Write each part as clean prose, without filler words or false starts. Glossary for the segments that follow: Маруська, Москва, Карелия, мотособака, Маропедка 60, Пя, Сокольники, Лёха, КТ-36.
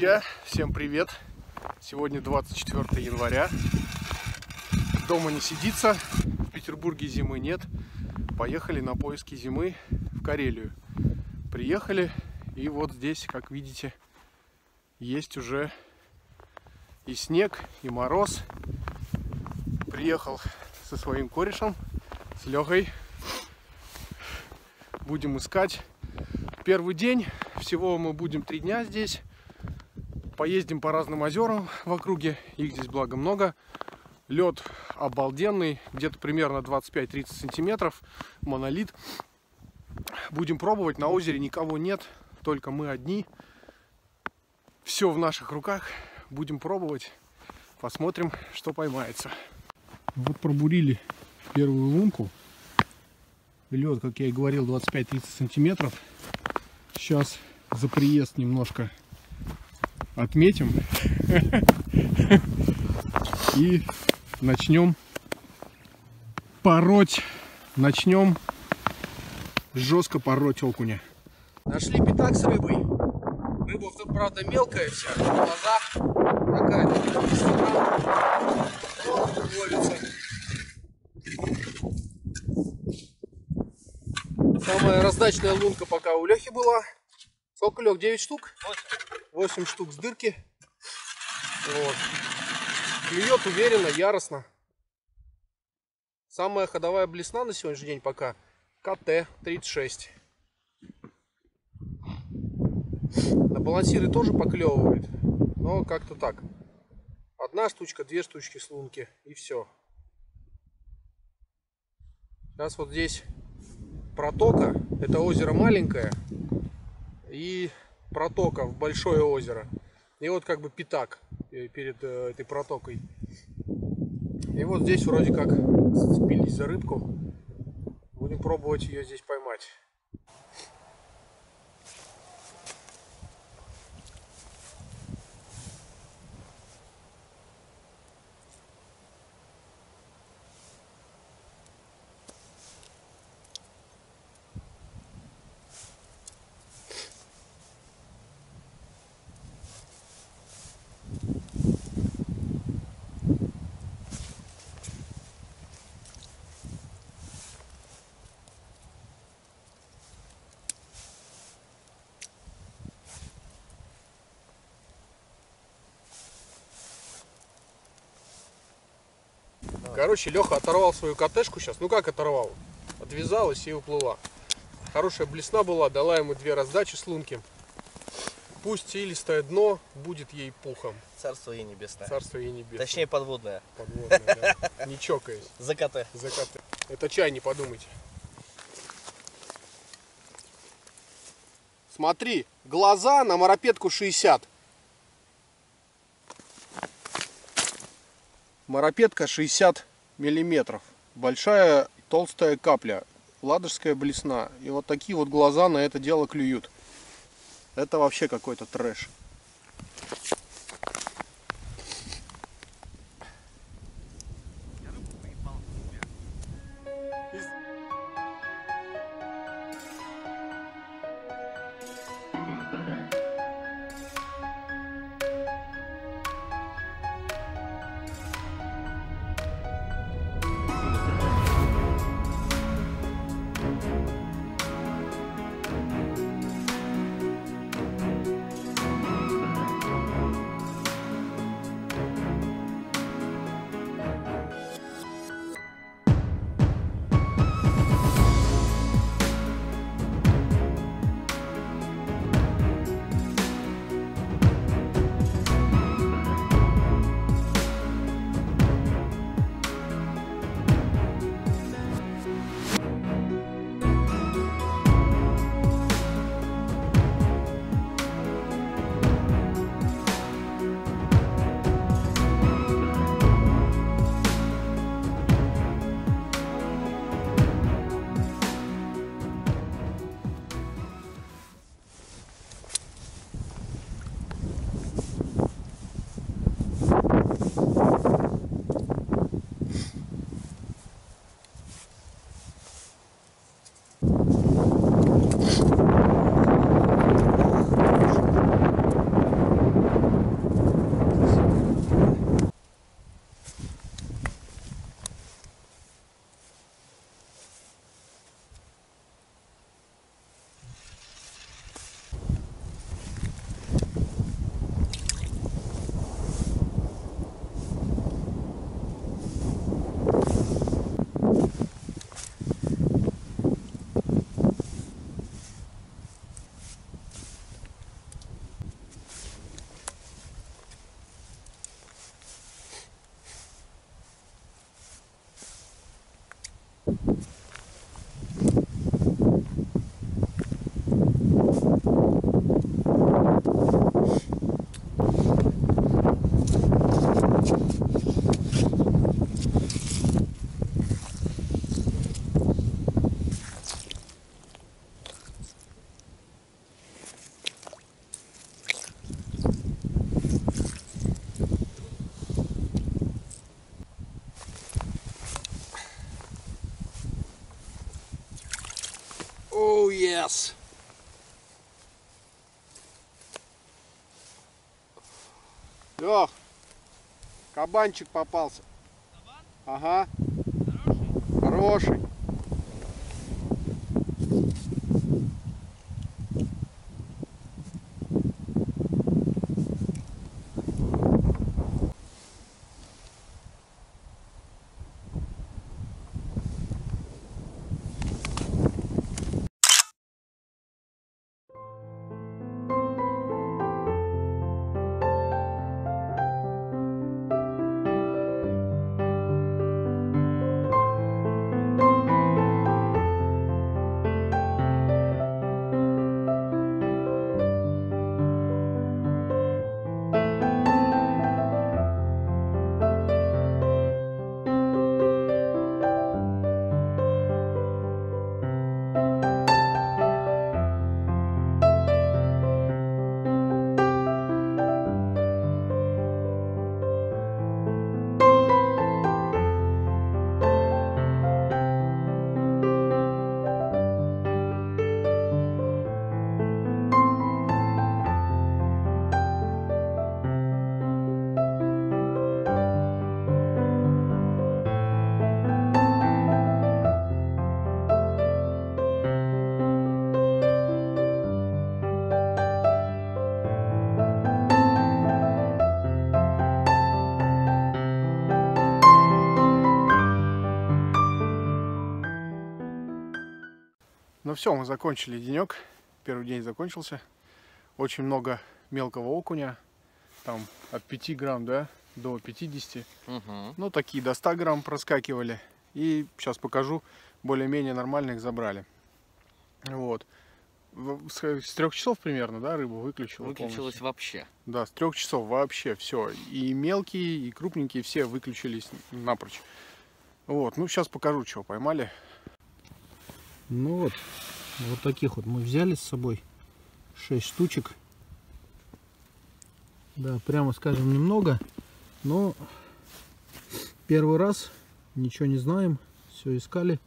Друзья, всем привет! Сегодня 24 января. Дома не сидится, в Петербурге зимы нет. Поехали на поиски зимы в Карелию. Приехали, и вот здесь, как видите, есть уже и снег, и мороз. Приехал со своим корешем, с Лёхой. Будем искать. Первый день, всего мы будем 3 дня здесь. Поездим по разным озерам в округе, их здесь благо много. Лед обалденный, где-то примерно 25-30 сантиметров, монолит. Будем пробовать, на озере никого нет, только мы одни. Все в наших руках, будем пробовать, посмотрим, что поймается. Вот пробурили первую лунку. Лед, как я и говорил, 25-30 сантиметров. Сейчас за приезд немножко отметим и начнем пороть, начнем жестко пороть окуня. Нашли пятак с рыбой. Рыба тут, правда, мелкая вся, в глазах такая, ловится. Самая раздачная лунка пока у Лёхи была. Сколько, Лёх, 9 штук? 8 штук с дырки. Вот. Клюет уверенно, яростно. Самая ходовая блесна на сегодняшний день пока КТ-36. На балансиры тоже поклевывает, но как-то так. 1 штучка, 2 штучки с лунки, и все. Сейчас вот здесь протока. Это озеро маленькое. И протока в большое озеро, и вот как бы пятак перед этой протокой, и вот здесь вроде как зацепились за рыбку, будем пробовать ее здесь поймать. Короче, Лёха оторвал свою котешку сейчас. Ну как оторвал? Отвязалась и уплыла. Хорошая блесна была, дала ему 2 раздачи с лунки. Пусть и листое дно будет ей пухом. Царство ей небесное. Царство ей небесное. Точнее, подводное. Подводное, да. Не чокаясь. За коты. За коты. Это чай, не подумайте. Смотри, глаза на маропедку 60. Маропедка 60 миллиметров, большая толстая капля, ладожская блесна, и вот такие вот глаза на это дело клюют. Это вообще какой-то трэш. Oh, yes. Лёх, кабанчик попался. Кабан? Ага. Хороший. Хороший. Ну все, мы закончили денек. Первый день закончился. Очень много мелкого окуня. Там от 5 грамм, да, до 50. Угу. Ну, такие до 100 грамм проскакивали. И сейчас покажу. Более-менее нормальных забрали. Вот. С 3 часов примерно, да, рыбу выключила. Выключилась полностью. Вообще. Да, с 3 часов вообще все. И мелкие, и крупненькие все выключились напрочь. Вот. Ну, сейчас покажу, чего поймали. Ну вот, вот таких вот мы взяли с собой 6 штучек. Да, прямо скажем, немного, но первый раз, ничего не знаем, все искали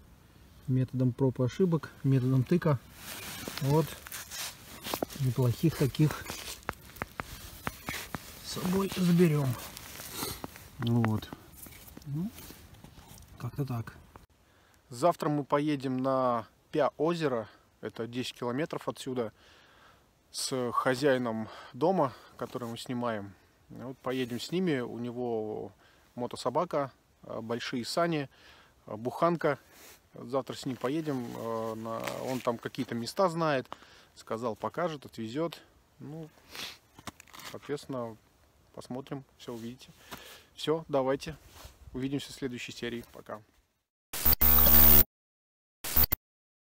методом проб и ошибок, методом тыка. Вот, неплохих таких с собой заберем. Вот, ну, как-то так. Завтра мы поедем на Пя озеро, это 10 километров отсюда, с хозяином дома, который мы снимаем. Вот поедем с ними, у него мотособака, большие сани, буханка. Завтра с ним поедем, он там какие-то места знает, сказал, покажет, отвезет. Ну, соответственно, посмотрим, все увидите. Все, давайте, увидимся в следующей серии, пока.